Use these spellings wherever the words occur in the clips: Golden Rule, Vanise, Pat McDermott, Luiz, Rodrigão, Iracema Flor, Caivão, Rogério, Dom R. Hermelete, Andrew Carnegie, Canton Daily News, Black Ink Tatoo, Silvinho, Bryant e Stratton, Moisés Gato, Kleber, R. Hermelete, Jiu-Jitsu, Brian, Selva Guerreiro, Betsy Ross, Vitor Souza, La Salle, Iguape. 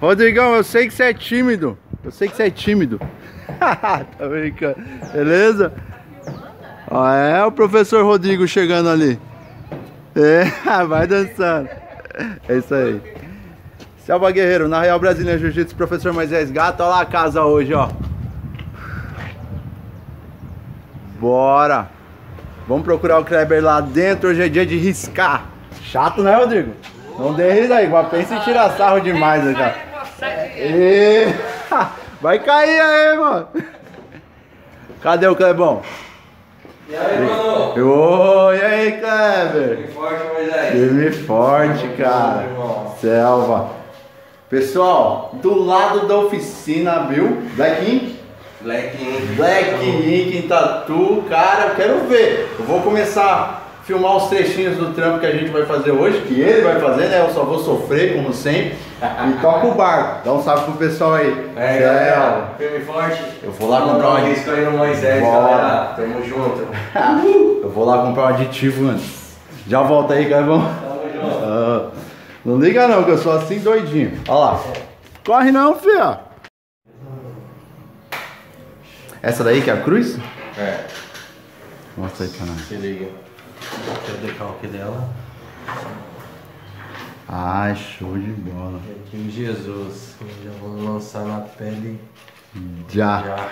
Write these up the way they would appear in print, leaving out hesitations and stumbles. Rodrigão, eu sei que você é tímido. Eu sei que você é tímido. Tá brincando. Beleza? Ó, é o professor Rodrigo chegando ali. É, vai dançando. É isso aí. Selva Guerreiro, na Real Brasileira Jiu-Jitsu, professor Moisés Gato. Olha lá a casa hoje, ó. Bora. Vamos procurar o Kleber lá dentro. Hoje é dia de riscar. Chato, né, Rodrigo? Não derrida aí, guapense tira sarro demais, cara. E... vai cair aí, mano. Cadê o Clebão? E aí, mano? Ô, e aí, Kleber? Firme forte, Moisés. Firme forte, cara. Selva. Pessoal, do lado da oficina, viu? Black Ink. Black Ink Tatoo. Cara, eu quero ver. Eu vou começar... filmar os trechinhos do trampo que a gente vai fazer hoje, que ele vai fazer, né? Eu só vou sofrer, como sempre. E toca o barco. Dá um salve pro pessoal aí. É, galera, firme forte. Eu vou lá comprar um aditivo. Aí no Moisés, galera. Tamo junto. Eu vou lá comprar um aditivo antes. Já volta aí, Caivão. Tamo junto. Não liga não, que eu sou assim doidinho. Olha lá. Corre não, filho. Essa daí que é a cruz? É. Mostra aí pra nós. Se liga. Aqui é o decalque dela. Ai, show de bola. E aqui o Jesus. Eu já vou lançar na pele. Já.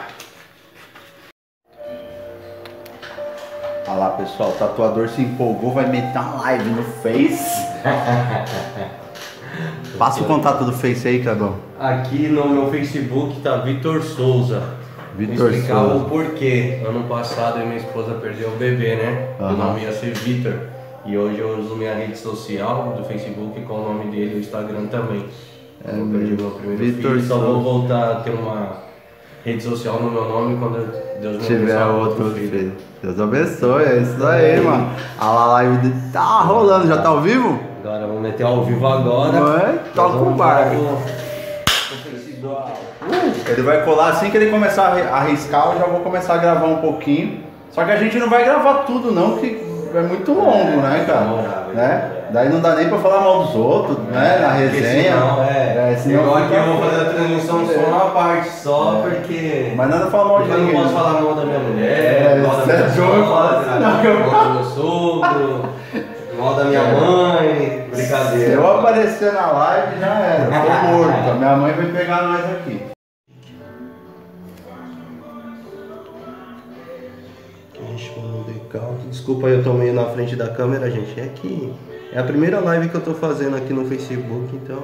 Olha lá, pessoal. O tatuador se empolgou. Vai meter uma live no Face. Passa o contato do Face aí, Cadão. Aqui no meu Facebook tá Vitor Souza. Vitor explicar Souza. O porquê. Ano passado eu e minha esposa perdeu o bebê, né? O nome ia ser Vitor. E hoje eu uso minha rede social do Facebook com o nome dele e o Instagram também. É, eu perdi meu primeiro Vitor filho. Só vou voltar a ter uma rede social no meu nome quando Deus me tiver outro filho. Deus abençoe, é isso aí, mano. A live tá rolando, já tá ao vivo? Agora vamos meter ao vivo agora. Não é? Toca o barco. Ele vai colar assim que ele começar a arriscar, eu já vou começar a gravar um pouquinho. Só que a gente não vai gravar tudo não, que é muito longo, né, cara? Não, né? Daí não dá nem pra falar mal dos outros, né? Na resenha. Não, senão igual aqui eu vou fazer a transmissão só uma parte só, porque... mas nada falar mal de ninguém. Eu não posso falar mal da minha mulher, mal da minha sogra, mal do meu sogro, mal da minha mãe, brincadeira. Se eu aparecer na live já era, tô morto. A minha mãe vai pegar nós aqui. Desculpa, eu tô meio na frente da câmera, gente. É que é a primeira live que eu tô fazendo aqui no Facebook, então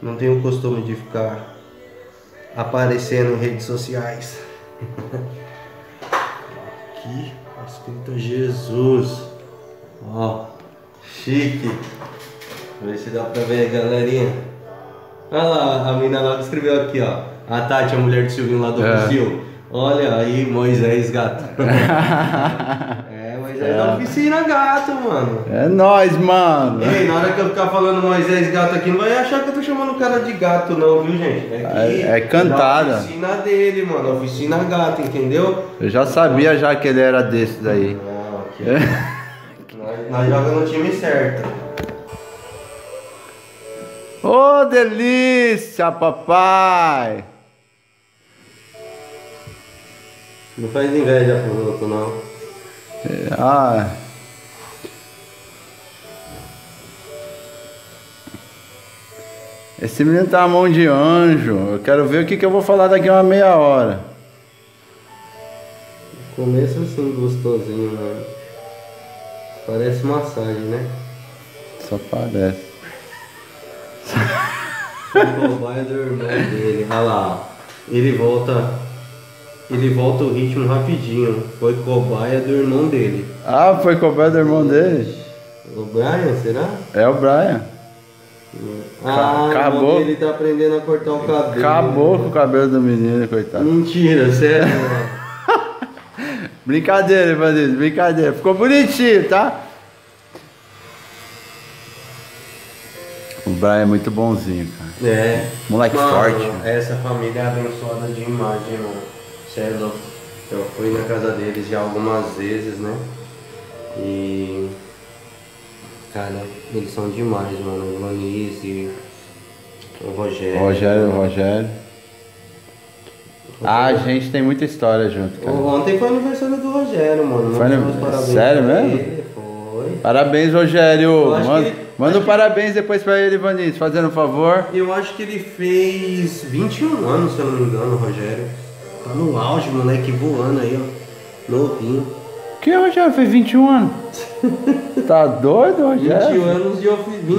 não tenho o costume de ficar aparecendo em redes sociais. Aqui, escrito Jesus. Ó, chique. Vê se dá pra ver, galerinha. Olha lá, a mina lá escreveu aqui, ó. A Tati, a mulher do Silvinho lá do Brasil. Olha aí, Moisés Gato. Moisés da oficina Gato, mano. É nóis, mano. Ei, na hora que eu ficar falando Moisés Gato aqui, não vai achar que eu tô chamando o cara de gato não, viu, gente? É cantada. É a oficina dele, mano, a oficina Gato, entendeu? Eu já sabia já que ele era desse daí. Não, aqui nós jogamos no time certo. Ô, delícia, papai. Não faz inveja pro outro, não. Esse menino tá a mão de anjo. Eu quero ver o que eu vou falar daqui a uma meia hora. No começo assim, gostosinho, mano. Parece massagem, né? Só parece. O pai do irmão dele. Olha lá, ele volta o ritmo rapidinho. Foi cobaia do irmão dele. Ah, foi cobaia do irmão dele? O Brian, será? É o Brian. Ah, acabou. Ele tá aprendendo a cortar o cabelo. Acabou com o cabelo do menino, coitado. Mentira, sério. Brincadeira, Vanise, brincadeira. Ficou bonitinho, tá? O Brian é muito bonzinho, cara. É. Moleque forte. Mano. Essa família é abençoada de imagem, mano. Eu fui na casa deles já algumas vezes, né? E... cara, eles são demais, mano. Vanise, Rogério. Ah, a gente tem muita história junto, cara. Ontem foi aniversário do Rogério, mano. Foi no... Sério mesmo? Foi. Parabéns, Rogério. Manda um parabéns depois pra ele, Vanise, fazendo um favor. Eu acho que ele fez 21 anos, se eu não me engano, Rogério. Tá no auge, moleque, voando aí, ó. Novinho. Que, Rogério? Fez 21 anos? Tá doido, Rogério? 21 anos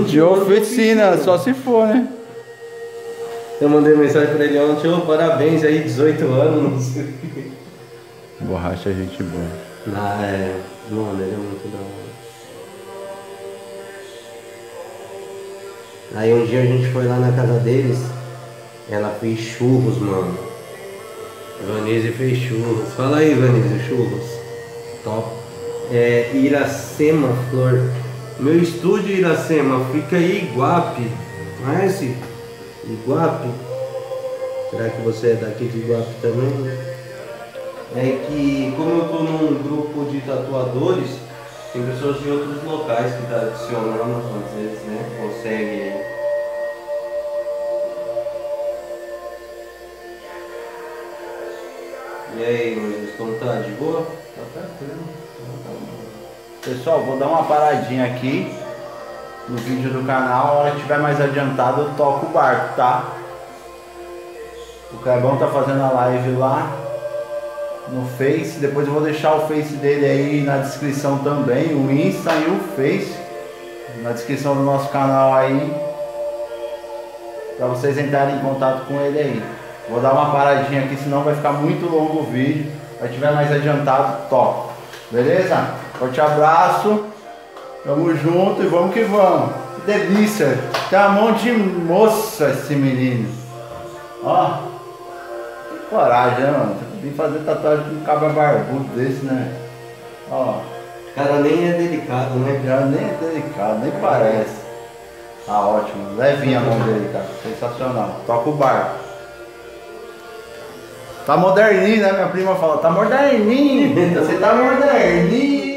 de, oficina, só se for, né? Eu mandei mensagem pra ele ontem, ô, parabéns aí, 18 anos. Borracha é gente boa. Ah, é. Mano, ele é muito da hora. Aí um dia a gente foi lá na casa deles, ela fez churros, mano. Vanise fez churros. Fala aí, Vanise, churros. Top. É, Iracema Flor. Meu estúdio Iracema fica aí em Iguape. Conhece? Iguape? Será que você é daqui de Iguape também? É que como eu tô num grupo de tatuadores, tem pessoas de outros locais que tá adicionando, às vezes, né? Consegue. E aí, Luiz, como tá? De boa? Tá tranquilo. Pessoal, vou dar uma paradinha aqui no vídeo do canal. A hora que tiver mais adiantado, eu toco o barco, tá? O Caivão tá fazendo a live lá no Face, depois eu vou deixar o Face dele aí na descrição também, o Insta e o Face na descrição do nosso canal aí, pra vocês entrarem em contato com ele aí. Vou dar uma paradinha aqui, senão vai ficar muito longo o vídeo. Se tiver mais adiantado, top. Beleza? Forte abraço, tamo junto e vamos que vamos. Que delícia, tem uma mão de moça esse menino. Ó, que coragem, né, mano? Vim fazer tatuagem com um cabra barbudo desse, né? Ó. O cara nem é delicado, né? O cara nem é delicado, nem parece. Ah, ótimo. Levinha a mão dele, cara. Sensacional. Toca o barco. Tá moderninho, né? Minha prima fala, tá moderninho. Você tá moderninho.